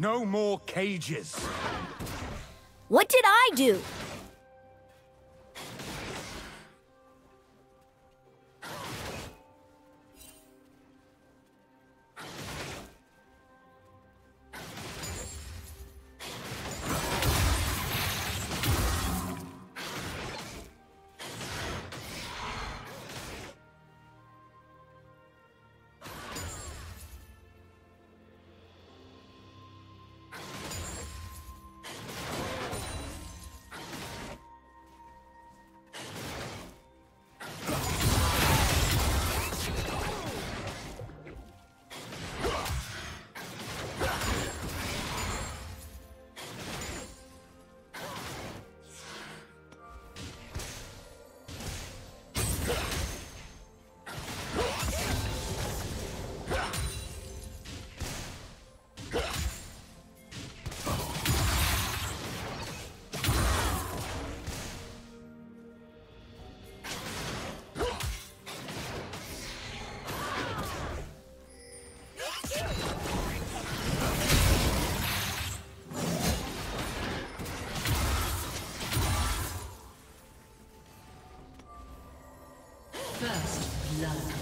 No more cages. What did I do? First blood.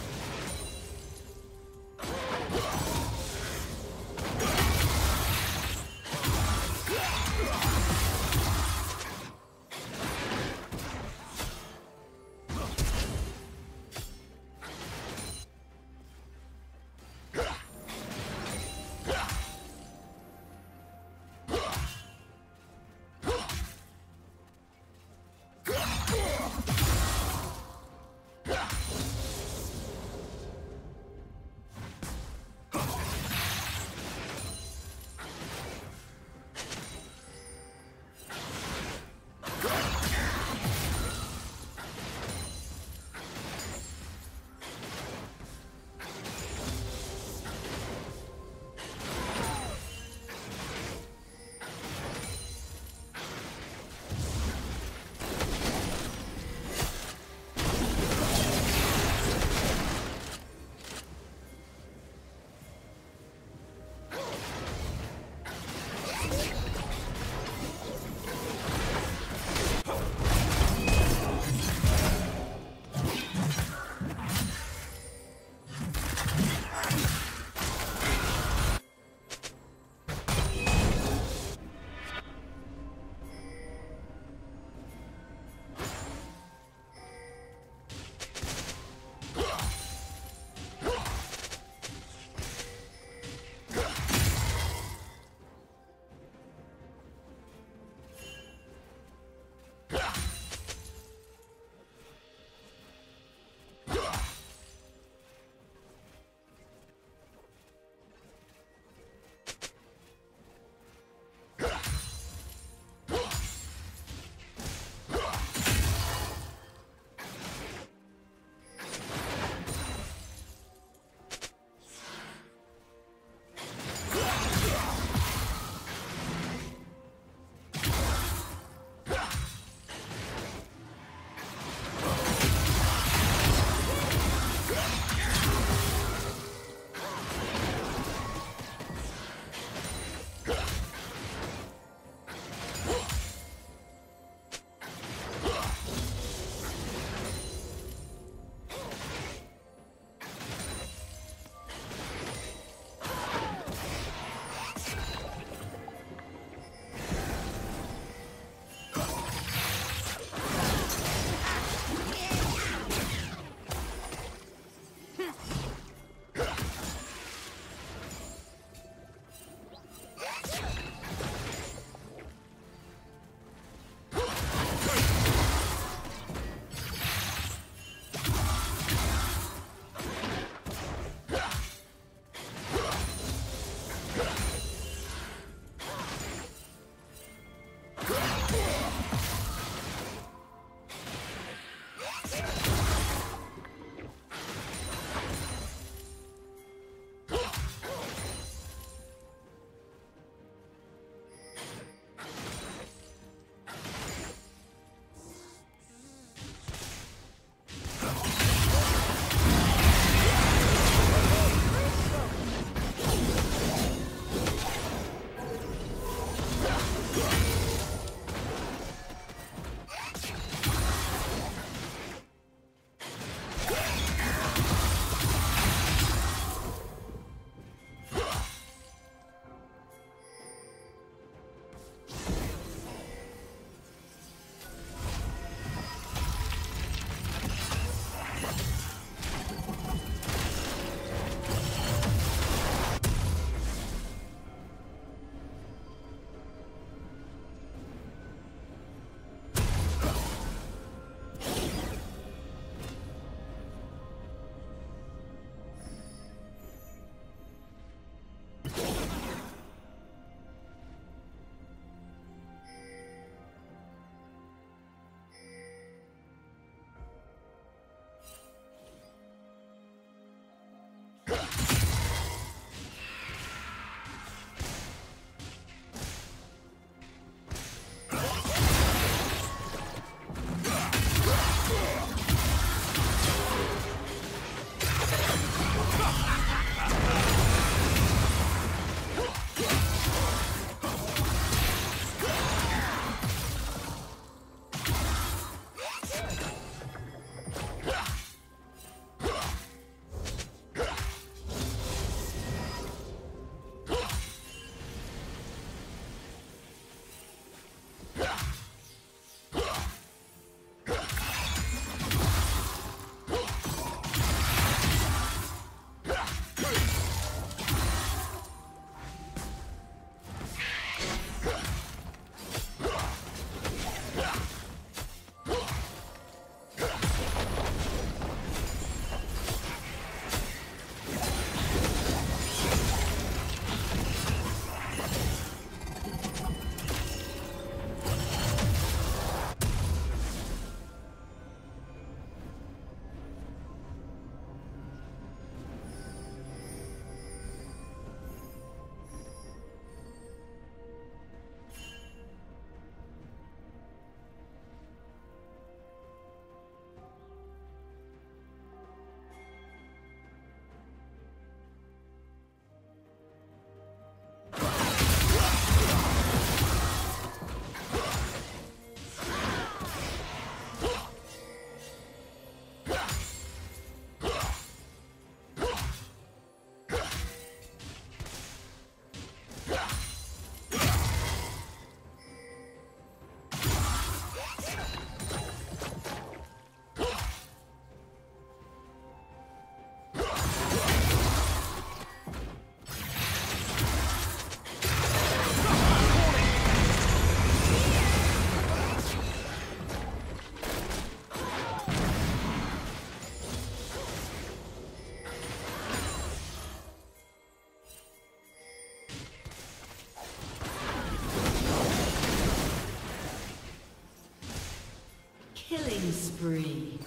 killing spree.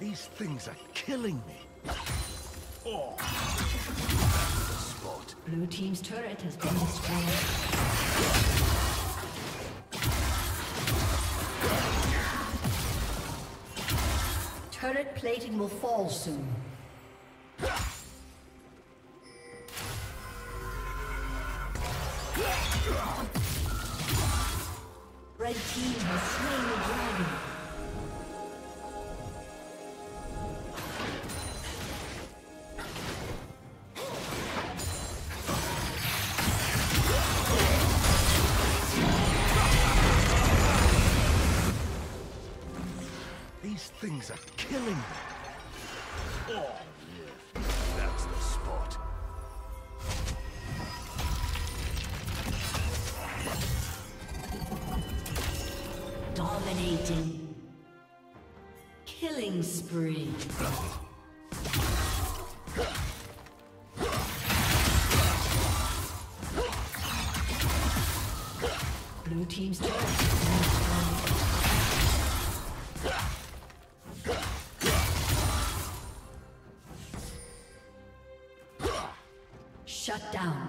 These things are killing me. Oh. Spot. Blue team's turret has been destroyed. Turret plating will fall soon. Red team has slain the dragon. Things are killing me. Oh, yeah. That's the spot. Dominating. Killing spree. Blue team's shut down.